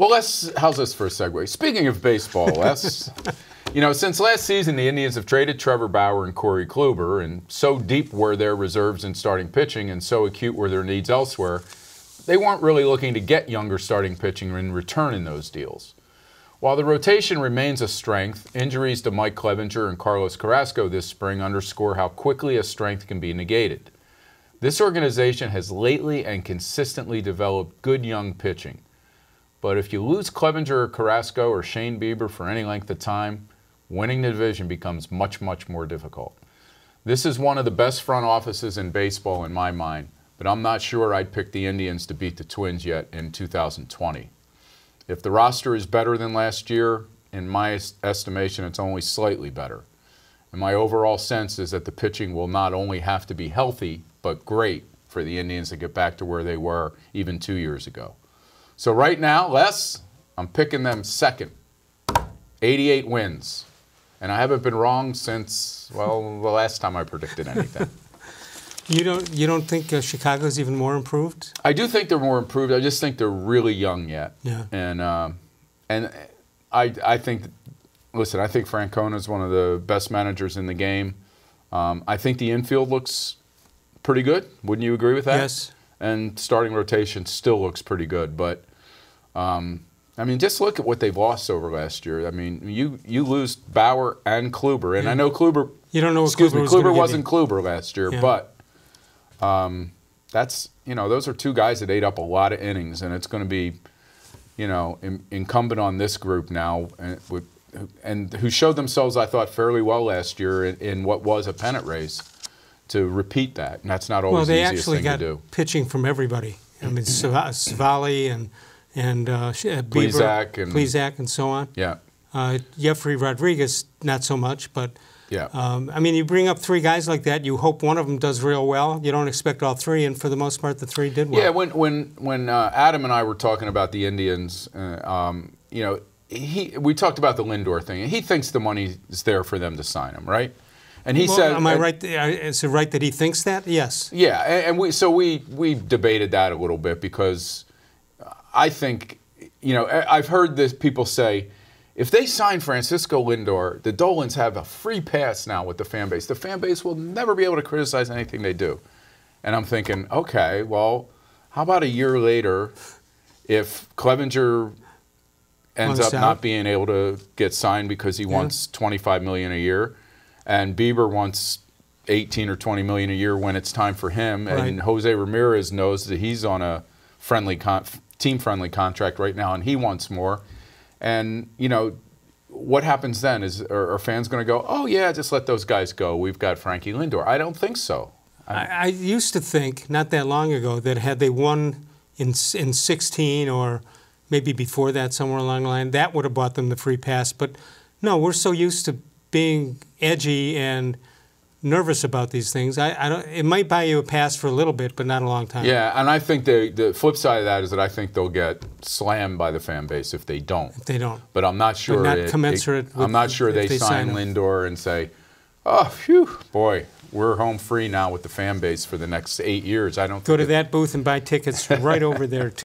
Well, Les, how's this for a segue? Speaking of baseball, Les, you know, since last season, the Indians have traded Trevor Bauer and Corey Kluber, and so deep were their reserves in starting pitching and so acute were their needs elsewhere, they weren't really looking to get younger starting pitching in return in those deals. While the rotation remains a strength, injuries to Mike Clevinger and Carlos Carrasco this spring underscore how quickly a strength can be negated. This organization has lately and consistently developed good young pitching. But if you lose Clevinger or Carrasco or Shane Bieber for any length of time, winning the division becomes much, much more difficult. This is one of the best front offices in baseball in my mind, but I'm not sure I'd pick the Indians to beat the Twins yet in 2020. If the roster is better than last year, in my estimation, it's only slightly better. And my overall sense is that the pitching will not only have to be healthy, but great for the Indians to get back to where they were even 2 years ago. So right now, Les, I'm picking them second, 88 wins. And I haven't been wrong since, well, the last time I predicted anything. You don't think Chicago's even more improved? I do think they're more improved. I just think they're really young yet. Yeah. And I think, listen, I think Francona's one of the best managers in the game. I think the infield looks pretty good. Wouldn't you agree with that? Yes. And starting rotation still looks pretty good. But, I mean, just look at what they've lost over last year. I mean, you lose Bauer and Kluber. And yeah. I know Kluber – you don't know what Kluber wasn't Kluber last year. Yeah. But that's – you know, those are two guys that ate up a lot of innings. And it's going to be, you know, incumbent on this group now and who showed themselves, I thought, fairly well last year in what was a pennant race. To repeat that, and that's not always the easiest thing to do. Well, they actually got pitching from everybody. I mean, Civale and Bieber, Plezak and so on. Yeah. Jeffrey Rodriguez, not so much, but yeah. I mean, you bring up three guys like that, you hope one of them does real well. You don't expect all three, and for the most part, the three did well. Yeah. When Adam and I were talking about the Indians, you know, we talked about the Lindor thing, and he thinks the money is there for them to sign him, right? And he said, "Am I right? Is it right that he thinks that?" Yes. Yeah, and we debated that a little bit because I think, you know, I've heard this people say, if they sign Francisco Lindor, the Dolans have a free pass now with the fan base. The fan base will never be able to criticize anything they do. And I'm thinking, okay, well, how about a year later, if Clevinger ends up not being able to get signed because he wants $25 million a year? And Bieber wants 18 or 20 million a year when it's time for him. Right. And Jose Ramirez knows that he's on a friendly team-friendly contract right now, and he wants more. And, you know, what happens then? Are fans going to go, oh, yeah, just let those guys go. We've got Frankie Lindor. I don't think so. I used to think not that long ago that had they won in 16 or maybe before that somewhere along the line, that would have bought them the free pass. But, no, we're so used to being edgy and nervous about these things. I don't, it might buy you a pass for a little bit, but not a long time. Yeah, and I think the flip side of that is that I think they'll get slammed by the fan base if they don't. If they don't. But I'm not sure. Not commensurate. I'm not sure they sign Lindor and say, oh, phew, boy, we're home free now with the fan base for the next 8 years. I don't think. Go to that booth and buy tickets right over there, too.